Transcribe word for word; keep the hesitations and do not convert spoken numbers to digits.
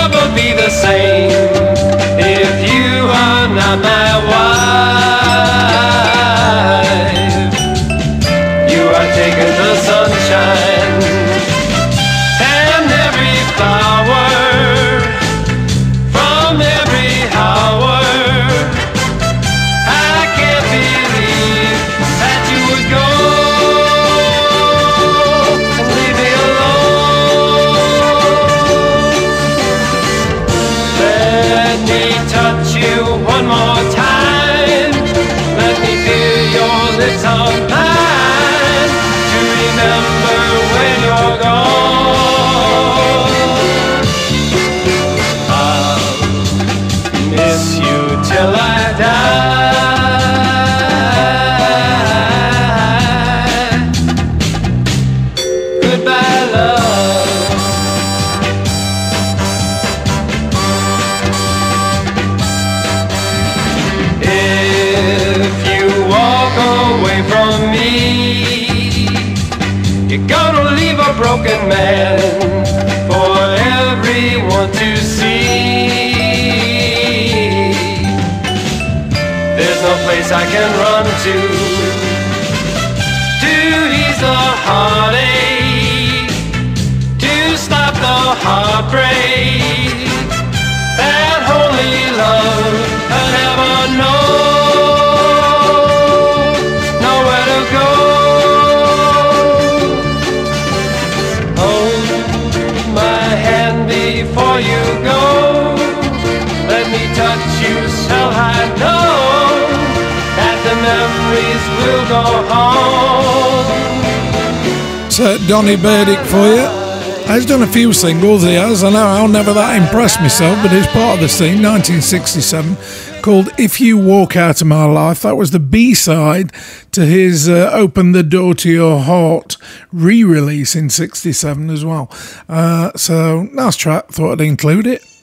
never be the same if you are not my wife. You are taking the sunshine and every flower from every hour. I can't believe that you would go and leave me alone. Let me touch you one more time. Let me feel your lips on mine to remember when you're gone. I'll miss you till I die. Goodbye, love. If you walk away from me, you're gonna leave a broken man for everyone to see. There's no place I can run to to ease the heartache, to stop the heartbreak that only love can ever know. Nowhere to go. Hold my hand before you go. Let me touch you so I know that the memories will go home. So Doni Burdick for you. He's done a few singles, he has. I know I'll never that impress myself, but it's part of the scene, nineteen sixty-seven, called If You Walk Out of My Life. That was the B-side to his uh, Open The Door To Your Heart re-release in sixty-seven as well. Uh, so, nice track, thought I'd include it.